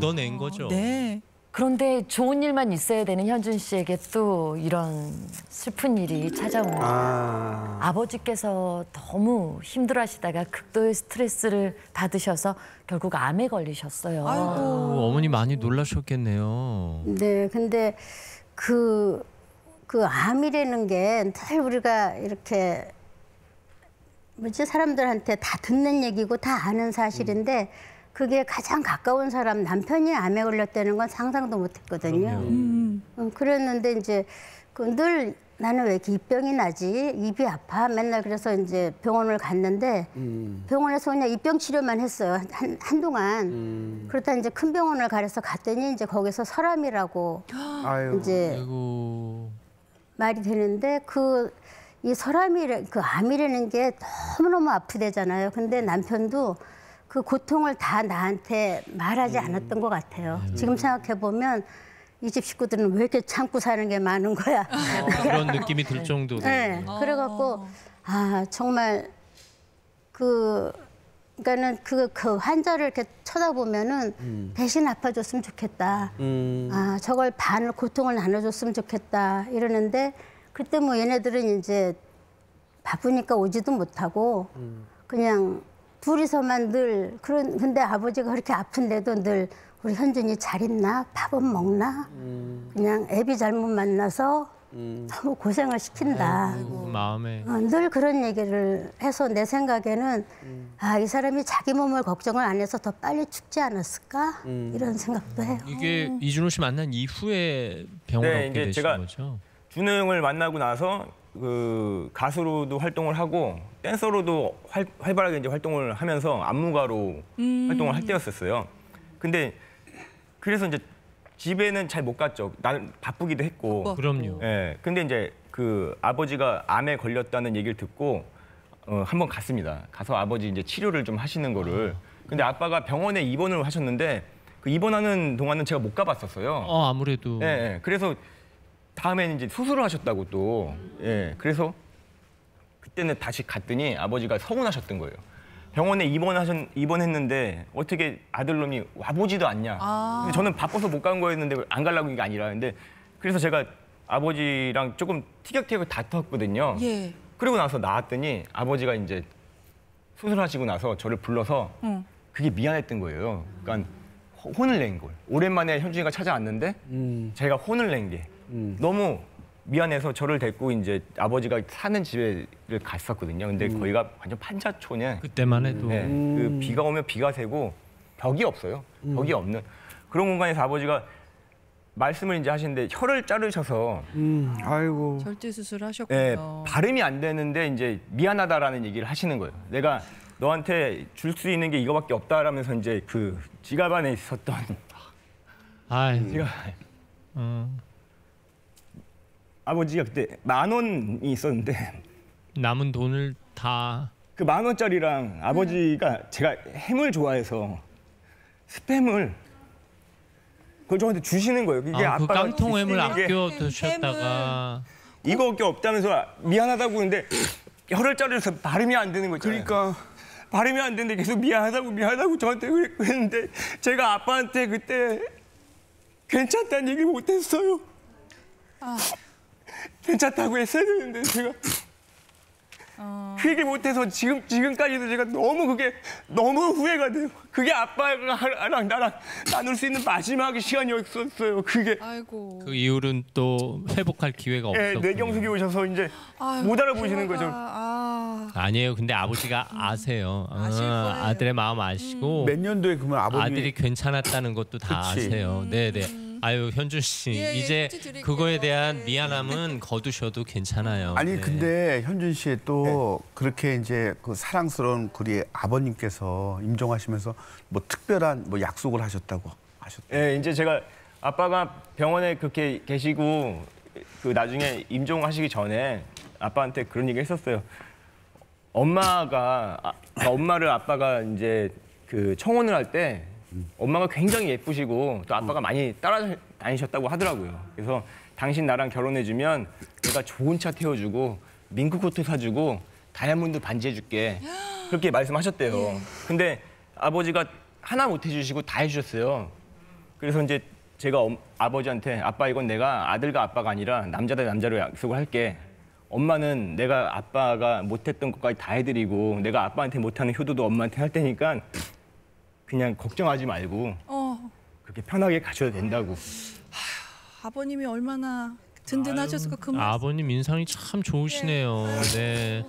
걷어낸 거죠. 네. 그런데 좋은 일만 있어야 되는 현준 씨에게 또 이런 슬픈 일이 찾아옵니다. 아버지께서 너무 힘들어하시다가 극도의 스트레스를 받으셔서 결국 암에 걸리셨어요. 아이고, 어머니 많이 놀라셨겠네요. 네, 근데 그 암이라는 게 늘 우리가 이렇게 뭐지 사람들한테 다 듣는 얘기고 다 아는 사실인데 그게 가장 가까운 사람 남편이 암에 걸렸다는 건 상상도 못했거든요. 그랬는데 이제 늘 나는 왜 이렇게 입병이 나지? 입이 아파? 맨날 그래서 이제 병원을 갔는데 병원에서 그냥 입병 치료만 했어요. 한동안 그렇다 이제 큰 병원을 가려서 갔더니 이제 거기서 설암이라고 이제 아이고. 말이 되는데 이 설암이 암이라는 게 너무너무 아프대잖아요. 근데 남편도 그 고통을 다 나한테 말하지 않았던 것 같아요. 지금 생각해보면 이 집 식구들은 왜 이렇게 참고 사는 게 많은 거야. 그런 느낌이 들 정도로. 네, 그래갖고 아 정말 그러니까는 그 환자를 이렇게 쳐다보면은 대신 아파줬으면 좋겠다. 아 저걸 반을 고통을 나눠줬으면 좋겠다 이러는데 그때 뭐 얘네들은 이제 바쁘니까 오지도 못하고 그냥. 둘이서만 늘 근데 아버지가 그렇게 아픈데도 늘 우리 현준이 잘 있나? 밥은 먹나? 그냥 애비 잘못 만나서 너무 고생을 시킨다. 아이고, 마음에. 늘 그런 얘기를 해서 내 생각에는 아, 이 사람이 자기 몸을 걱정을 안 해서 더 빨리 죽지 않았을까? 이런 생각도 해요. 이게 이준호 씨 만난 이후에 병을 얻게 되신 제가 거죠? 준호 형을 만나고 나서 가수로도 활동을 하고 댄서로도 활발하게 이제 활동을 하면서 안무가로 활동을 할 때였었어요. 근데 그래서 이제 집에는 잘 못 갔죠. 나는 바쁘기도 했고. 그럼요. 예. 근데 이제 아버지가 암에 걸렸다는 얘기를 듣고 한번 갔습니다. 가서 아버지 이제 치료를 좀 하시는 거를. 근데 아빠가 병원에 입원을 하셨는데 그 입원하는 동안은 제가 못 가봤었어요. 아무래도. 예. 그래서 다음에는 이제 수술을 하셨다고 또. 예. 그래서 그때는 다시 갔더니 아버지가 서운하셨던 거예요. 병원에 입원했는데 어떻게 아들놈이 와보지도 않냐. 근데 저는 바빠서 못 간 거였는데 안 가려고 한 게 아니라. 근데 그래서 제가 아버지랑 조금 티격태격 다퉜거든요. 예. 그러고 나서 나왔더니 아버지가 이제 수술하시고 나서 저를 불러서 그게 미안했던 거예요. 그러니까 혼을 낸 걸. 오랜만에 현준이가 찾아왔는데 제가 혼을 낸 게. 너무 미안해서 저를 데리고 이제 아버지가 사는 집에 갔었거든요. 근데 거기가 완전 판자촌에. 그때만 해도. 네, 비가 오면 비가 새고 벽이 없어요. 벽이 없는 그런 공간에서 아버지가 말씀을 이제 하시는데 혀를 자르셔서. 아이고. 절제 수술하셨군요. 네, 발음이 안 되는데 이제 미안하다라는 얘기를 하시는 거예요. 내가 너한테 줄 수 있는 게 이거밖에 없다라면서 이제 그 지갑 안에 있었던. 지갑. 아버지가 그때 10,000원이 있었는데 남은 돈을 다 그 10,000원짜리랑 아버지가 제가 햄을 좋아해서 스팸을 그걸 저한테 주시는 거예요. 이게 그 깡통 햄을 아껴 드셨다가 이거밖에 없다면서 미안하다고 근데 혀를 자르면서 발음이 안 되는 거잖아요. 그러니까 발음이 안 되는데 계속 미안하다고 저한테 그랬는데 제가 아빠한테 그때 괜찮다는 얘기를 못했어요. 괜찮다고 했어야 되는데 제가 그 얘기 못해서 지금까지도 제가 너무 후회가 돼요. 그게 아빠랑 나랑 나눌 수 있는 마지막 시간이었었어요. 그게 아이고. 그 이후로는 또 회복할 기회가 없었고. 네, 뇌경색이 오셔서 이제 아이고, 못 알아보시는 거죠. 아니에요. 근데 아버지가 아세요. 아들의 마음 아시고. 몇 년도에 그러면 아들이 괜찮았다는 것도 다 아세요. 네네. 아유 현준 씨 이제 그거에 대한 미안함은 거두셔도 괜찮아요. 아니 근데 현준 씨 또 그렇게 이제 그 사랑스러운 우리 아버님께서 임종하시면서 뭐 특별한 뭐 약속을 하셨다고 하셨대요. 예, 이제 제가 아빠가 병원에 그렇게 계시고 나중에 임종하시기 전에 아빠한테 그런 얘기 했었어요. 엄마를 아빠가 이제 청혼을 할 때. 엄마가 굉장히 예쁘시고 또 아빠가 많이 따라다니셨다고 하더라고요. 그래서 당신 나랑 결혼해주면 내가 좋은 차 태워주고 민크 코트 사주고 다이아몬드 반지 해줄게. 그렇게 말씀하셨대요. 근데 아버지가 하나 못 해주시고 다 해주셨어요. 그래서 이제 제가 아버지한테 아빠 이건 내가 아들과 아빠가 아니라 남자다 남자로 약속을 할게. 엄마는 내가 아빠가 못했던 것까지 다 해드리고 내가 아빠한테 못하는 효도도 엄마한테 할 테니까 그냥 걱정하지 말고 그렇게 편하게 가셔도 된다고. 아버님이 얼마나 든든하셨을까. 그 아버님 인상이 참 좋으시네요. 네.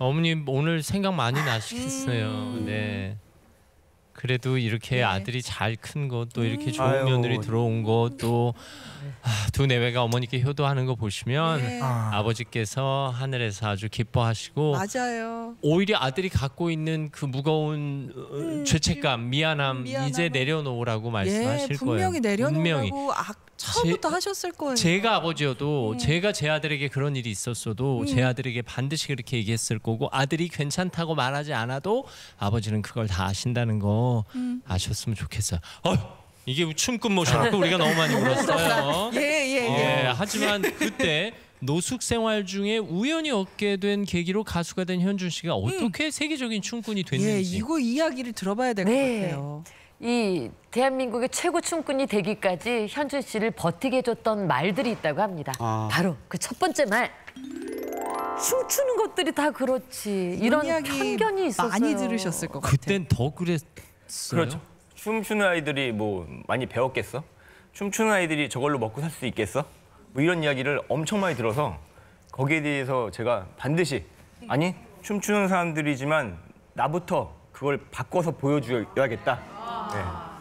어머님 오늘 생각 많이 나시겠어요. 네. 그래도 이렇게 아들이 잘 큰 것, 또 이렇게 좋은 며느리 들어온 것, 또 두 내외가 어머니께 효도하는 거 보시면 아버지께서 하늘에서 아주 기뻐하시고 맞아요. 오히려 아들이 갖고 있는 그 무거운 죄책감, 미안함 이제 내려놓으라고 말씀하실 분명히 거예요. 내려놓으라고 처음부터 하셨을 거예요. 제가 아버지여도 제가 제 아들에게 그런 일이 있었어도 제 아들에게 반드시 그렇게 얘기했을 거고 아들이 괜찮다고 말하지 않아도 아버지는 그걸 다 아신다는 거 아셨으면 좋겠어요. 이게 춤꾼 모셔놓고 우리가 너무 많이 울었어요. 하지만 그때 노숙 생활 중에 우연히 얻게 된 계기로 가수가 된 현준 씨가 어떻게 세계적인 춤꾼이 됐는지 이거 이야기를 들어봐야 될 것 같아요. 이 대한민국의 최고 춤꾼이 되기까지 현준 씨를 버티게 해줬던 말들이 있다고 합니다. 바로 그 첫 번째 말. 춤추는 것들이 다 그렇지. 이런 편견이 있었어요. 많이 들으셨을 것 같아요. 그땐 더 그랬어요? 그렇죠. 춤추는 아이들이 뭐 많이 배웠겠어? 춤추는 아이들이 저걸로 먹고 살 수 있겠어? 뭐 이런 이야기를 엄청 많이 들어서 거기에 대해서 제가 반드시 아니 춤추는 사람들이지만 나부터 그걸 바꿔서 보여줘야겠다.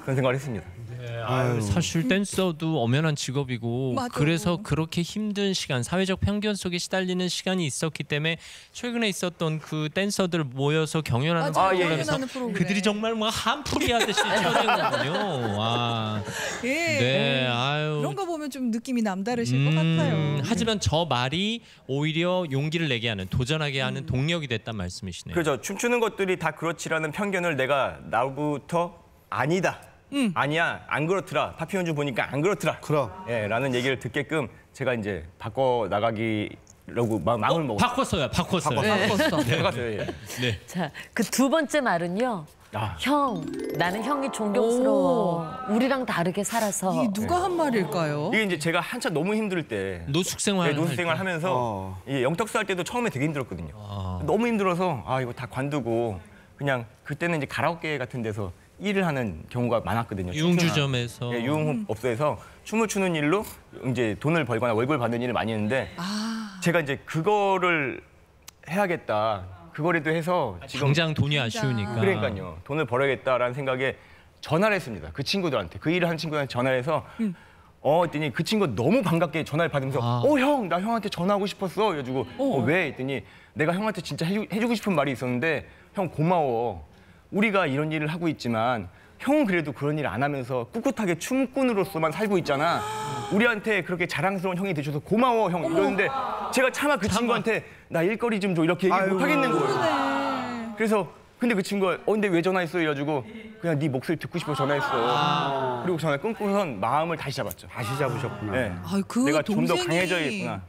그런 생각을 했습니다. 사실 댄서도 엄연한 직업이고 맞아요. 그래서 그렇게 힘든 시간, 사회적 편견 속에 시달리는 시간이 있었기 때문에 최근에 있었던 그 댄서들 모여서 경연하는 프로그램에서 그들이 정말 뭐 한풀이 하듯이 쳐내거든요. 그런 거 보면 좀 느낌이 남다르실 것 같아요. 하지만 저 말이 오히려 용기를 내게 하는, 도전하게 하는 동력이 됐단 말씀이시네요. 그렇죠. 춤추는 것들이 다 그렇지라는 편견을 내가 나부터 아니다. 아니야. 안 그렇더라. 파피현준 보니까 안 그렇더라. 그럼. 라는 얘기를 듣게끔 제가 이제 바꿔 나가기라고 마음을 먹었어요. 바꿨어요. 네. 자, 그 두 번째 말은요. 형, 나는 형이 존경스러워. 우리랑 다르게 살아서. 이게 누가 한 말일까요? 이게 이제 제가 한참 너무 힘들 때 노숙생활 하면서 영탁사 할 때도 처음에 되게 힘들었거든요. 너무 힘들어서 이거 다 관두고 그냥 그때는 이제 가라오케 같은 데서 일을 하는 경우가 많았거든요. 유흥주점에서. 유흥업소에서 춤을 추는 일로 이제 돈을 벌거나 월급을 받는 일을 많이 했는데 제가 이제 그거를 해야겠다. 그거라도 해서 지금 당장 돈이 아쉬우니까. 그러니까요. 돈을 벌어야겠다라는 생각에 전화를 했습니다. 그 친구들한테. 그 일을 한 친구한테 전화를 해서 했더니 그 친구가 너무 반갑게 전화를 받으면서 형! 나 형한테 전화하고 싶었어. 이래가지고 왜? 했더니 내가 형한테 진짜 해주고 싶은 말이 있었는데 형 고마워. 우리가 이런 일을 하고 있지만 형은 그래도 그런 일 안 하면서 꿋꿋하게 춤꾼으로서만 살고 있잖아. 우리한테 그렇게 자랑스러운 형이 되셔서 고마워 형 이러는데 제가 차마 그 친구한테 나 일거리 좀 줘 이렇게 얘기 못 하겠는 거예요. 그래서 근데 그 친구가 근데 왜 전화했어 이래가지고 그냥 네 목소리 듣고 싶어 전화했어. 그리고 전화 끊고선 마음을 다시 잡았죠. 다시 잡으셨구나. 내가 좀 더 강해져야겠구나.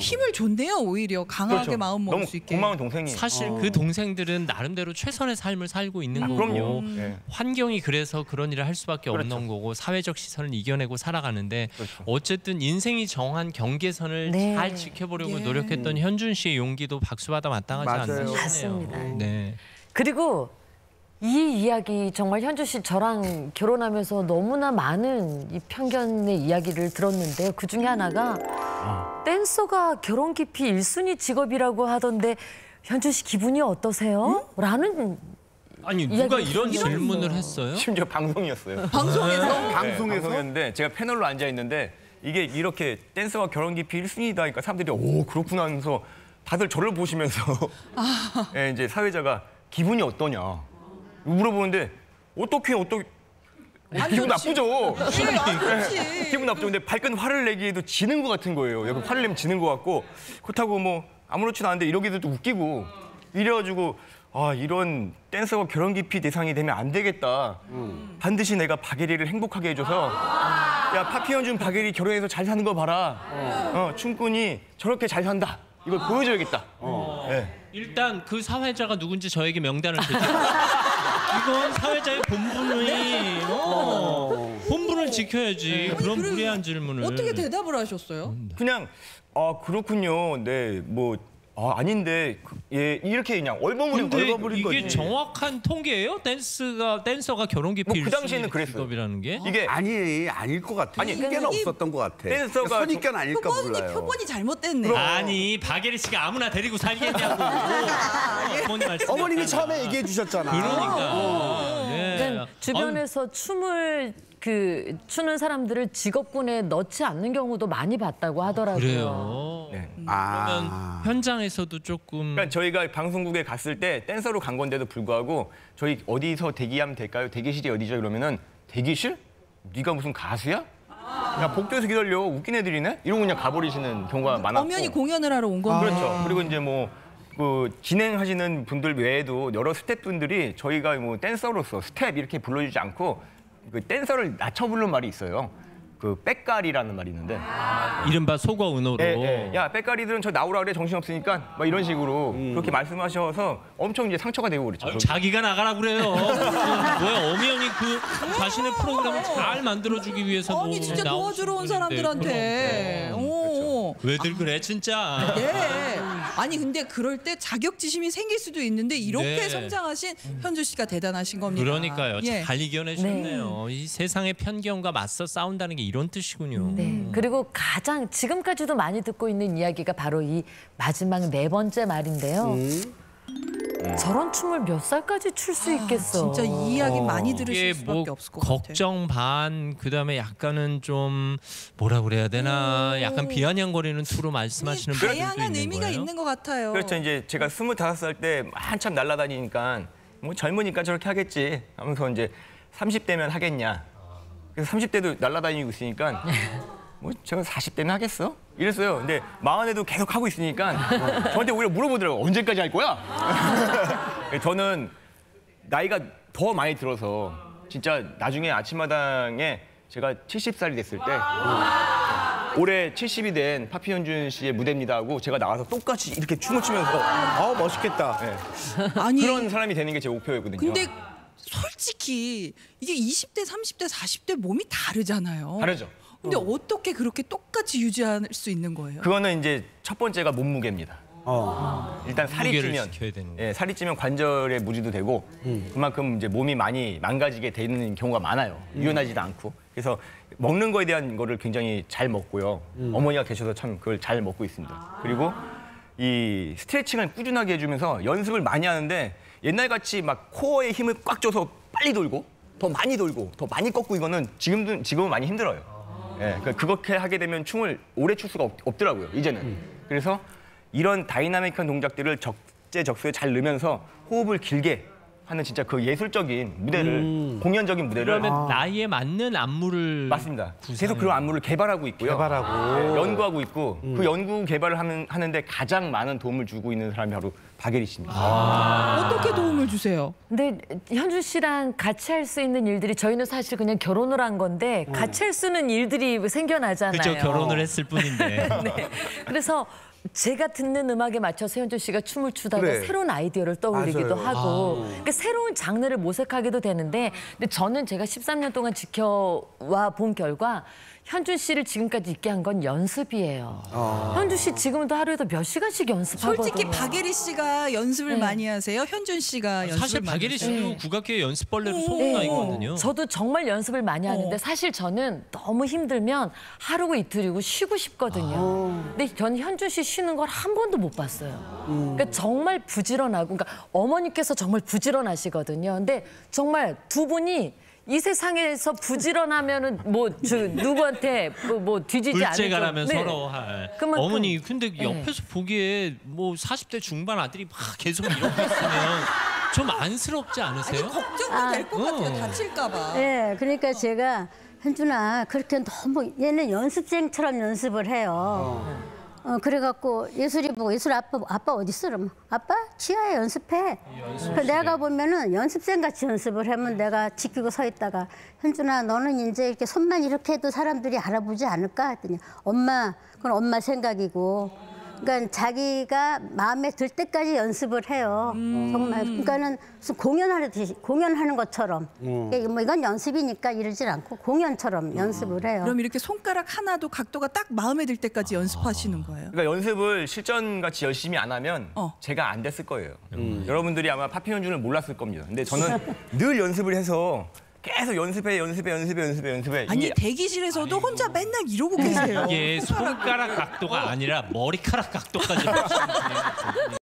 힘을 줬네요. 오히려 강하게 마음 먹을 수 있게. 고마운 동생이. 사실 그 동생들은 나름대로 최선의 삶을 살고 있는 거고 그럼요. 환경이 그래서 그런 일을 할 수밖에 없는 거고 사회적 시선을 이겨내고 살아가는데 어쨌든 인생이 정한 경계선을 잘 지켜보려고 노력했던 현준 씨의 용기도 박수받아 마땅하지 않나 싶네요. 네. 그리고 이 이야기 정말 현준 씨 저랑 결혼하면서 너무나 많은 이 편견의 이야기를 들었는데요. 그중에 하나가 댄서가 결혼 기피 1순위 직업이라고 하던데 현준 씨 기분이 어떠세요? 라는 누가 이런 질문을 했어요? 심지어 방송이었어요. 방송에서였는데 제가 패널로 앉아 있는데 이게 이렇게 댄서가 결혼 기피 1순위다 하니까 사람들이 오 그렇구나 하면서 다들 저를 보시면서 이제 사회자가 기분이 어떠냐? 물어보는데 어떻게 기분 나쁘죠. 기분 나쁘죠. 근데 발끈 화를 내기에도 지는 것 같은 거예요. 약간 화를 내면 지는 것 같고 그렇다고 뭐 아무렇지도 않은데 이러기도 또 웃기고 이래가지고 이런 댄서가 결혼 기피 대상이 되면 안 되겠다. 반드시 내가 박예리를 행복하게 해줘서 야 파피현준 박예리 결혼해서 잘 사는 거 봐라. 춤꾼이 저렇게 잘 산다. 이걸 보여줘야겠다. 일단 그 사회자가 누군지 저에게 명단을 주세요. 이건 사회자의 본분을 예의를 지켜야지. 그런 무례한 질문을. 어떻게 대답을 하셨어요? 그냥 아 그렇군요. 네 뭐. 아 아닌데 예 이렇게 그냥 얼버무리고 얼버무린 거지. 이게 정확한 통계예요? 댄서가 결혼기 필수. 뭐 그 당시에는 그랬어요. 이게 아니 아닐 것 같아. 아니 통계는 없었던 것 같아. 댄서가 선입견 아닐까 몰라요. 표본이 잘못됐네. 아니 박예리 씨가 아무나 데리고 살겠냐고. 어머님이 처음에 얘기해 주셨잖아. 그러니까. 네. 그러니까 주변에서 춤을 추는 사람들을 직업군에 넣지 않는 경우도 많이 봤다고 하더라고요. 그래요. 네. 그러면 현장에서도 조금. 그러니까 저희가 방송국에 갔을 때 댄서로 간 건데도 불구하고 저희 어디서 대기하면 될까요? 대기실이 어디죠? 이러면은 대기실? 네가 무슨 가수야? 야 복도에서 기다려. 웃긴 애들이네. 이러고 그냥 가버리시는 경우가 많았고. 엄연히 공연을 하러 온 건데. 그렇죠. 그리고 이제 뭐. 그 진행하시는 분들 외에도 여러 스태프분들이 저희가 뭐 댄서로서 스텝 이렇게 불러주지 않고 그 댄서를 낮춰 부르는 말이 있어요. 그 빽가리라는 말이 있는데 이른바 속어 은어로 예, 예. 야 빽가리들은 저 나오라 그래 정신 없으니까 막 이런 식으로 그렇게 말씀하셔서 엄청 이제 상처가 되고 그랬죠. 아유, 자기가 나가라 그래요. 뭐야 엄연히 그 자신의 프로그램을 잘 만들어주기 위해서 뭐 아니 진짜 도와주러 온 사람들한테 오. 그렇죠. 왜들 그래 진짜. 네. 아니 근데 그럴 때 자격지심이 생길 수도 있는데 이렇게 네. 성장하신 현주 씨가 대단하신 겁니다. 그러니까요. 예. 잘 이겨내셨네요. 네. 이 세상의 편견과 맞서 싸운다는 게 이런 뜻이군요. 네. 그리고 가장 지금까지도 많이 듣고 있는 이야기가 바로 이 마지막 네 번째 말인데요. 저런 춤을 몇 살까지 출 수 있겠어. 진짜 이 이야기 많이 들으실 수밖에 없을 것 같아요. 걱정 반, 그다음에 약간은 좀 뭐라 그래야 되나 약간 비아냥거리는 투로 말씀하시는 분들도 있는 거예요? 다양한 의미가 있는 것 같아요. 그렇죠. 이제 제가 25살 때 한참 날아다니니까 뭐 젊으니까 저렇게 하겠지 하면서 이제 30대면 하겠냐. 그래서 30대도 날아다니고 있으니까 뭐 제가 40대면 하겠어? 이랬어요. 근데 마흔에도 계속 하고 있으니까 저한테 오히려 물어보더라고요. 언제까지 할 거야? 저는 나이가 더 많이 들어서 진짜 나중에 아침마당에 제가 70살이 됐을 때 올해 70이 된 파피현준 씨의 무대입니다 하고 제가 나와서 똑같이 이렇게 춤을 추면서 아 멋있겠다. 네. 아니, 그런 사람이 되는 게 제 목표였거든요. 근데... 솔직히 이게 20대, 30대, 40대 몸이 다르잖아요. 다르죠. 근데 어떻게 그렇게 똑같이 유지할 수 있는 거예요? 그거는 이제 첫 번째가 몸무게입니다. 일단 살이 찌면, 예, 살이 찌면 관절에 무리도 되고 그만큼 이제 몸이 많이 망가지게 되는 경우가 많아요. 유연하지도 않고. 그래서 먹는 거에 대한 거를 굉장히 잘 먹고요. 어머니가 계셔서 참 그걸 잘 먹고 있습니다. 그리고 이 스트레칭을 꾸준하게 해주면서 연습을 많이 하는데 옛날같이 막 코어에 힘을 꽉 줘서 빨리 돌고 더 많이 돌고 더 많이 꺾고 이거는 지금은 많이 힘들어요. 예, 그러니까 그렇게 하게 되면 춤을 오래 출 수가 없더라고요, 이제는. 그래서 이런 다이나믹한 동작들을 적재적소에 잘 넣으면서 호흡을 길게 하는 진짜 그 예술적인 무대를, 공연적인 무대를. 그러면 나이에 맞는 안무를. 맞습니다. 계속 그런 안무를 개발하고 있고요. 개발하고. 네, 연구하고 있고, 그 연구 개발을 하는데 가장 많은 도움을 주고 있는 사람이 바로 박예리 씨입니다. 어떻게 도움을 주세요? 근데 현주 씨랑 같이 할 수 있는 일들이 저희는 사실 그냥 결혼을 한 건데 같이 할 수 있는 일들이 생겨나잖아요. 그렇죠. 결혼을 했을 뿐인데. 네. 그래서 제가 듣는 음악에 맞춰서 현주 씨가 춤을 추다가 그래. 새로운 아이디어를 떠올리기도 맞아요. 하고 그러니까 새로운 장르를 모색하기도 되는데 근데 저는 제가 13년 동안 지켜와 본 결과 현준 씨를 지금까지 있게 한 건 연습이에요. 현준 씨 지금도 하루에도 몇 시간씩 연습하거든요. 솔직히 박예리 씨가 연습을 네. 많이 하세요? 현준 씨가 연습을 사실 박예리 씨도 네. 국악계의 연습벌레로 소문나거든요. 저도 정말 연습을 많이 하는데 사실 저는 너무 힘들면 하루고 이틀이고 쉬고 싶거든요. 근데 저는 현준 씨 쉬는 걸 한 번도 못 봤어요. 그러니까 정말 부지런하고 그러니까 어머니께서 정말 부지런하시거든요. 근데 정말 두 분이 이 세상에서 부지런하면은 뭐 누구한테 뭐 뒤지지 않을 불제가라면 네. 서러워할. 그만큼. 어머니 근데 옆에서 보기에 뭐 40대 중반 아들이 막 계속 이러고 있으면 좀 안쓰럽지 않으세요? 아니, 걱정도 될 것 같아요. 다칠까 봐. 네, 그러니까 제가 현준아 그렇게 너무 얘는 연습생처럼 연습을 해요. 그래갖고 예술이 보고 예술 아빠 어디 있어? 그럼 아빠 치아에 연습해. 내가 보면은 연습생 같이 연습을 하면 내가 지키고 서 있다가 현준아 너는 이제 이렇게 손만 이렇게 해도 사람들이 알아보지 않을까 했더니 엄마 그건 엄마 생각이고 그러니까 자기가 마음에 들 때까지 연습을 해요. 정말. 그러니까는 무슨 공연하듯이 공연하는 것처럼. 그러니까 뭐 이건 연습이니까 이러질 않고 공연처럼 연습을 해요. 그럼 이렇게 손가락 하나도 각도가 딱 마음에 들 때까지 연습하시는 거예요? 그러니까 연습을 실전같이 열심히 안 하면 제가 안 됐을 거예요. 여러분들이 아마 파피현준을 몰랐을 겁니다. 근데 저는 늘 연습을 해서 계속 연습해. 아니 대기실에서도 아이고. 혼자 맨날 이러고 계세요. 이게 손가락 각도가 아니라 머리카락 각도까지.